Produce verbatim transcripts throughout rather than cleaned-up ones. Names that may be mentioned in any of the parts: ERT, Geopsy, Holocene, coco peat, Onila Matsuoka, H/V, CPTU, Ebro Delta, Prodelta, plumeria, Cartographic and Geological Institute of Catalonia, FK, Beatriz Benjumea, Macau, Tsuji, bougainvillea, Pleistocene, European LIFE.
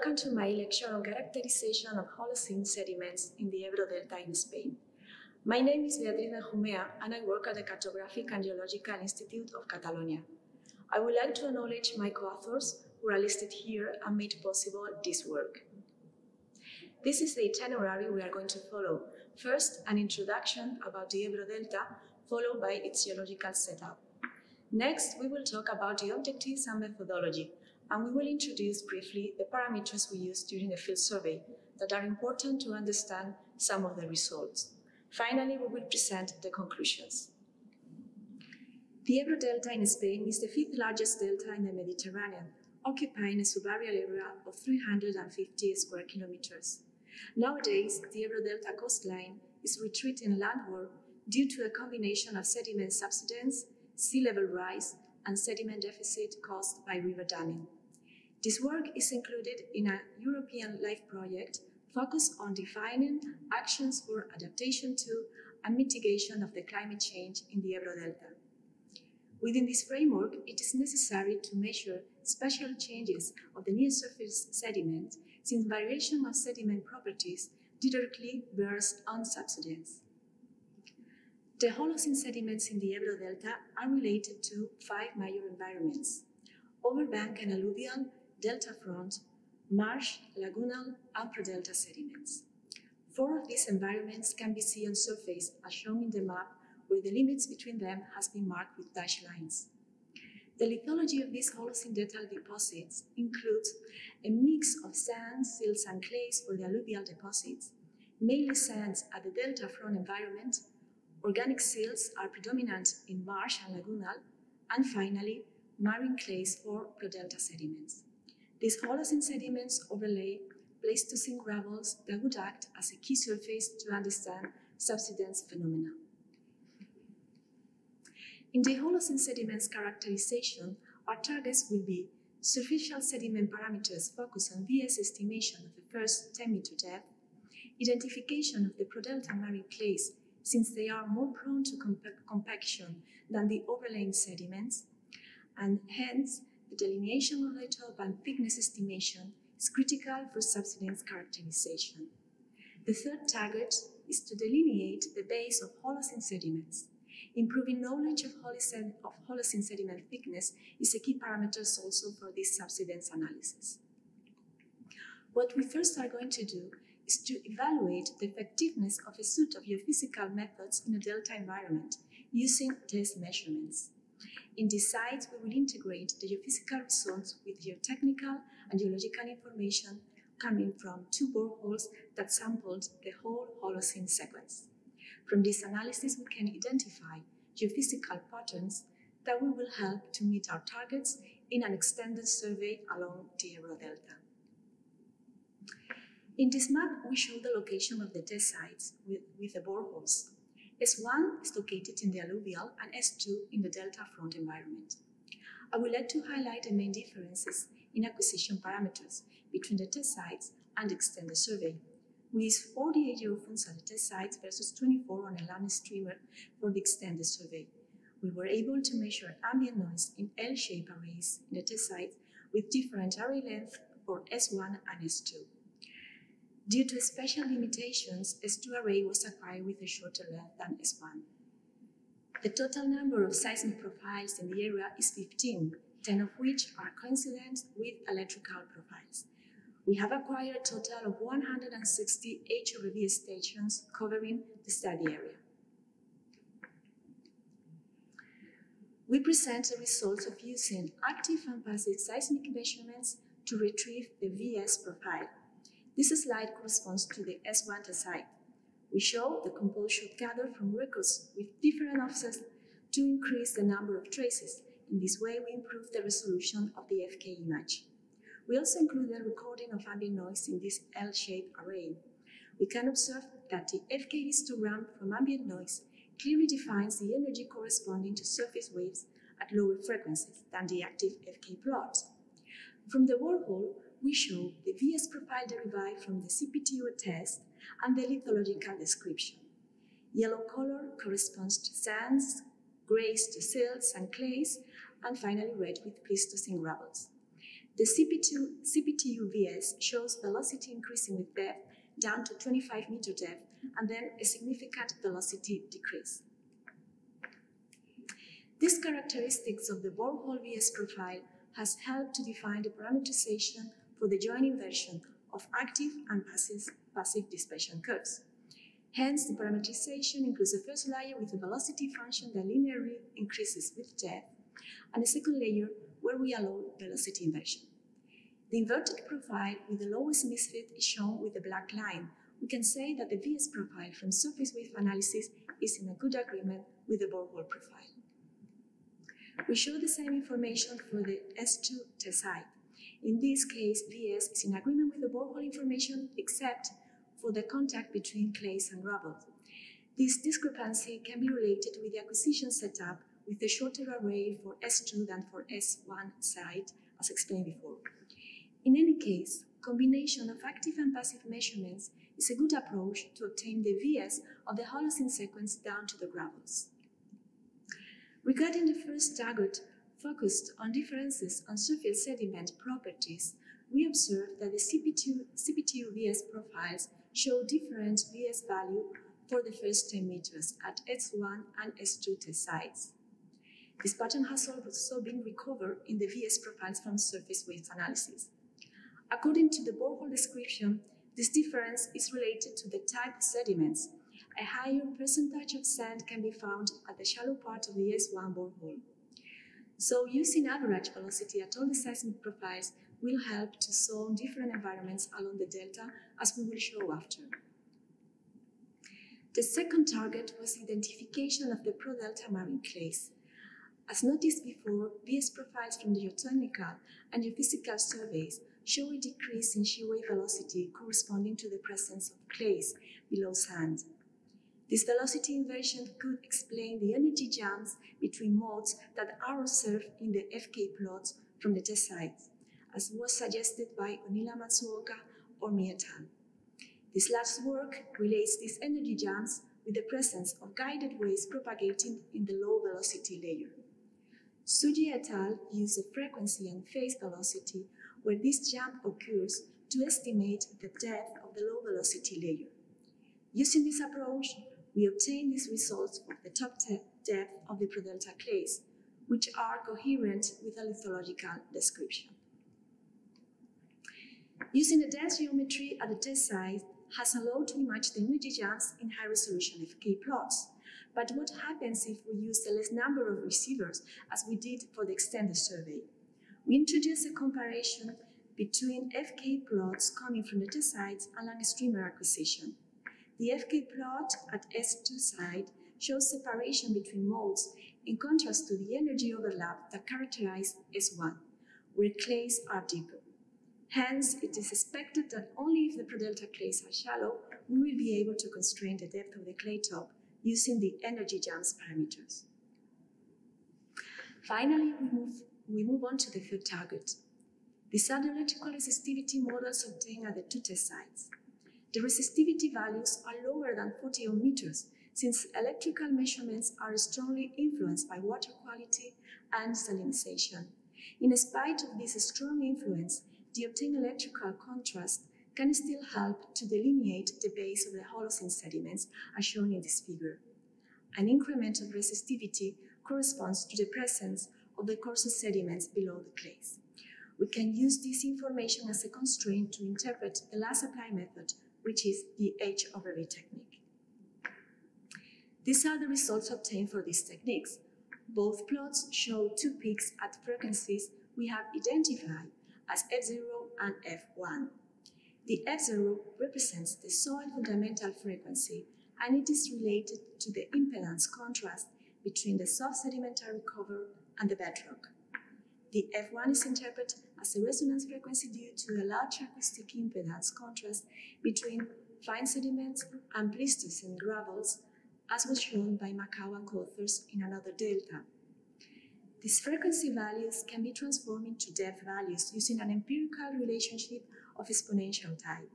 welcome to my lecture on characterization of Holocene sediments in the Ebro Delta in Spain. My name is Beatriz Benjumea and I work at the Cartographic and Geological Institute of Catalonia. I would like to acknowledge my co-authors who are listed here and made possible this work. This is the itinerary we are going to follow. First, an introduction about the Ebro Delta, followed by its geological setup. Next, we will talk about the objectives and methodology, and we will introduce briefly the parameters we used during the field survey that are important to understand some of the results. Finally, we will present the conclusions. The Ebro Delta in Spain is the fifth largest delta in the Mediterranean, occupying a subaerial area of three hundred fifty square kilometers. Nowadays, the Ebro Delta coastline is retreating landward due to a combination of sediment subsidence, sea level rise, and sediment deficit caused by river damming. This work is included in a European LIFE project focused on defining actions for adaptation to and mitigation of the climate change in the Ebro Delta. Within this framework, it is necessary to measure spatial changes of the near surface sediment, since variation of sediment properties directly bears on subsidence. The Holocene sediments in the Ebro Delta are related to five major environments: overbank and alluvial, delta front, marsh, lagunal, and Prodelta sediments. Four of these environments can be seen on surface, as shown in the map, where the limits between them has been marked with dashed lines. The lithology of these Holocene delta deposits includes a mix of sands, silts, and clays for the alluvial deposits, mainly sands at the delta front environment. Organic silts are predominant in marsh and lagunal, and finally, marine clays for Prodelta sediments. These Holocene sediments overlay Pleistocene gravels that would act as a key surface to understand subsidence phenomena. In the Holocene sediments characterization, our targets will be superficial sediment parameters focused on V S estimation of the first ten meter depth, identification of the Prodelta marine clays, since they are more prone to compaction than the overlaying sediments, and hence the delineation of the top and thickness estimation is critical for subsidence characterization. The third target is to delineate the base of Holocene sediments. Improving knowledge of Holocene, of Holocene sediment thickness is a key parameter also for this subsidence analysis. What we first are going to do is to evaluate the effectiveness of a suite of geophysical methods in a delta environment using test measurements. In these sites, we will integrate the geophysical results with geotechnical and geological information coming from two boreholes that sampled the whole Holocene sequence. From this analysis, we can identify geophysical patterns that we will help to meet our targets in an extended survey along the Ebro Delta. In this map, we show the location of the test sites with, with the boreholes. S one is located in the alluvial and S two in the delta front environment. I would like to highlight the main differences in acquisition parameters between the test sites and extended survey, with forty-eight geophones at the test sites versus twenty-four on a land streamer for the extended survey. We were able to measure ambient noise in L-shaped arrays in the test sites with different array length for S one and S two. Due to spatial limitations, S two array was acquired with a shorter length than S one. The total number of seismic profiles in the area is fifteen, ten of which are coincident with electrical profiles. We have acquired a total of one hundred sixty H R V stations covering the study area. We present the results of using active and passive seismic measurements to retrieve the V S profile. This slide corresponds to the S one test site. We show the composure gathered from records with different offsets to increase the number of traces. In this way, we improve the resolution of the F K image. We also include a recording of ambient noise in this L-shaped array. We can observe that the F K histogram from ambient noise clearly defines the energy corresponding to surface waves at lower frequencies than the active F K plot. From the borehole, we show the V S profile derived from the C P T U test and the lithological description. Yellow color corresponds to sands, grays to silts and clays, and finally red with Pleistocene gravels. The C P T U V S shows velocity increasing with depth down to twenty-five meter depth and then a significant velocity decrease. These characteristics of the borehole V S profile has helped to define the parameterization for the joint inversion of active and passive, passive dispersion curves. Hence, the parameterization includes a first layer with a velocity function that linearly increases with depth, and a second layer where we allow velocity inversion. The inverted profile with the lowest misfit is shown with a black line. We can say that the V S profile from surface width analysis is in a good agreement with the borehole profile. We show the same information for the S two test site. In this case, V S is in agreement with the borehole information except for the contact between clays and gravel. This discrepancy can be related with the acquisition setup with a shorter array for S two than for S one site, as explained before. In any case, combination of active and passive measurements is a good approach to obtain the V S of the Holocene sequence down to the gravels. Regarding the first target, focused on differences on surface sediment properties, we observed that the C P T U V S profiles show different V S value for the first ten meters at S one and S two test sites. This pattern has also been recovered in the V S profiles from surface width analysis. According to the borehole description, this difference is related to the type of sediments. A higher percentage of sand can be found at the shallow part of the S one borehole. So using average velocity at all the seismic profiles will help to zone different environments along the delta, as we will show after. The second target was identification of the Prodelta marine clays. As noticed before, V S profiles from the geotechnical and geophysical surveys show a decrease in shear-wave velocity corresponding to the presence of clays below sand. This velocity inversion could explain the energy jumps between modes that are observed in the F K plots from the test sites, as was suggested by Onila Matsuoka or Mietan. This last work relates these energy jumps with the presence of guided waves propagating in the low velocity layer. Tsuji et al. Use the frequency and phase velocity where this jump occurs to estimate the depth of the low velocity layer. Using this approach, we obtain these results of the top depth of the Prodelta clays, which are coherent with the lithological description. Using the dense geometry at the test site has allowed to image the energy jumps in high-resolution F K plots. But what happens if we use a less number of receivers, as we did for the extended survey? We introduce a comparison between F K plots coming from the test sites and long streamer acquisition. The F K plot at S two site shows separation between modes in contrast to the energy overlap that characterizes S one, where clays are deeper. Hence, it is expected that only if the Prodelta clays are shallow, we will be able to constrain the depth of the clay top using the energy jumps parameters. Finally, we move, we move on to the third target. The hydrological resistivity models obtained at the two test sites. The resistivity values are lower than forty ohms, since electrical measurements are strongly influenced by water quality and salinization. In spite of this strong influence, the obtained electrical contrast can still help to delineate the base of the Holocene sediments, as shown in this figure. An increment of resistivity corresponds to the presence of the coarser sediments below the clays. We can use this information as a constraint to interpret the last applied method, which is the H over V technique. These are the results obtained for these techniques. Both plots show two peaks at frequencies we have identified as F zero and F one. The F zero represents the soil fundamental frequency, and it is related to the impedance contrast between the soft sedimentary cover and the bedrock. The F one is interpreted as a resonance frequency due to a large acoustic impedance contrast between fine sediments and Pleistocene gravels, as was shown by Macau and co-authors in another delta. These frequency values can be transformed into depth values using an empirical relationship of exponential type.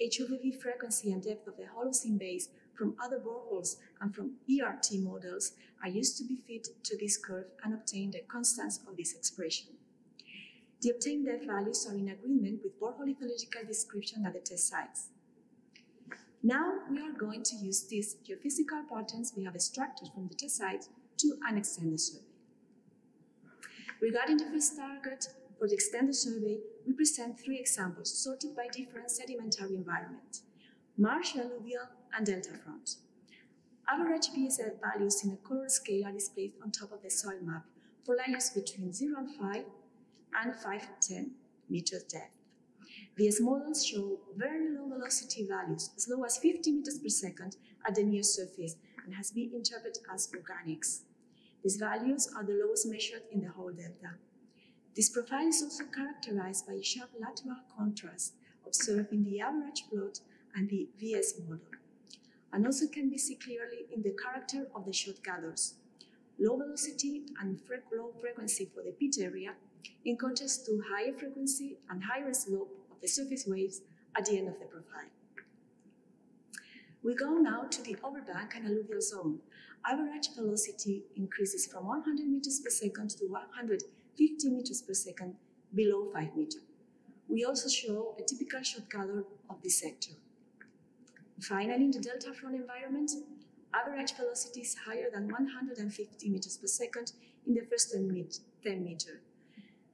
H over V frequency and depth of the Holocene base from other boreholes and from E R T models are used to be fit to this curve and obtain the constants of this expression. The obtained depth values are in agreement with borehole ecological description at the test sites. Now we are going to use these geophysical patterns we have extracted from the test sites to an extended survey. Regarding the first target for the extended survey, we present three examples sorted by different sedimentary environment: marsh, alluvial, and delta front. Our H P S L values in a color scale are displayed on top of the soil map for layers between zero and five and five to ten meters depth. These models show very low velocity values, as low as fifty meters per second at the near surface, and has been interpreted as organics. These values are the lowest measured in the whole delta. This profile is also characterized by a sharp lateral contrast observed in the average plot and the V S model, and also can be seen clearly in the character of the shot gathers. Low velocity and fre low frequency for the pit area, in contrast to higher frequency and higher slope of the surface waves at the end of the profile. We go now to the overbank and alluvial zone. Average velocity increases from one hundred meters per second to one hundred fifty meters per second below five meters. We also show a typical shot gather of this sector. Finally, in the delta front environment, average velocity is higher than one hundred fifty meters per second in the first ten meters.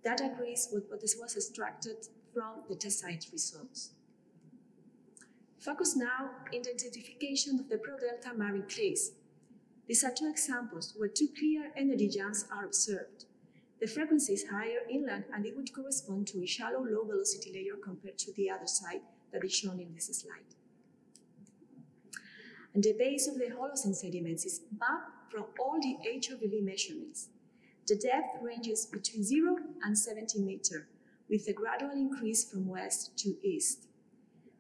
That agrees with what was extracted from the test site results. Focus now in the identification of the Prodelta marine clays. These are two examples where two clear energy jumps are observed. The frequency is higher inland, and it would correspond to a shallow, low-velocity layer compared to the other side that is shown in this slide. And the base of the Holocene sediments is mapped from all the H R V measurements. The depth ranges between zero and seventy meters, with a gradual increase from west to east.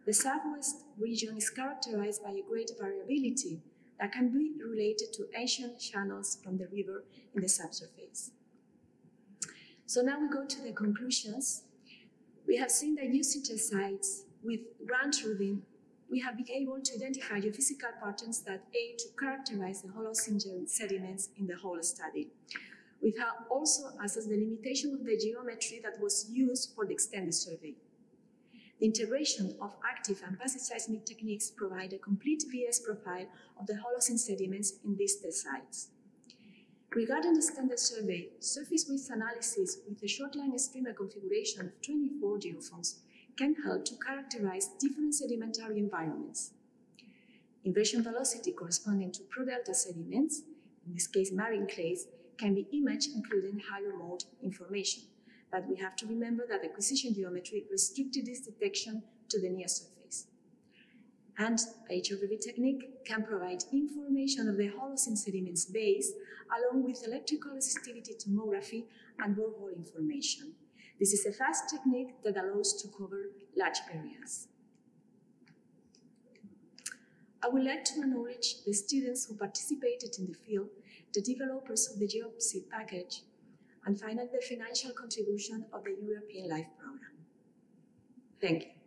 The southwest region is characterized by a great variability that can be related to ancient channels from the river in the subsurface. So now we go to the conclusions. We have seen that using test sites with ground truthing, we have been able to identify geophysical patterns that aid to characterize the Holocene sediments in the whole study. We have also assessed the limitation of the geometry that was used for the extended survey. The integration of active and passive seismic techniques provide a complete V S profile of the Holocene sediments in these test sites. Regarding the extended survey, surface width analysis with a shortline streamer configuration of twenty-four geophones can help to characterize different sedimentary environments. Inversion velocity corresponding to Prodelta sediments, in this case marine clays, can be imaged including higher mode information, but we have to remember that acquisition geometry restricted this detection to the near surface. And H R V technique can provide information of the Holocene sediments base along with electrical resistivity tomography and borehole information. This is a fast technique that allows to cover large areas. I would like to acknowledge the students who participated in the field, the developers of the Geopsy package, and finally the financial contribution of the European LIFE program. Thank you.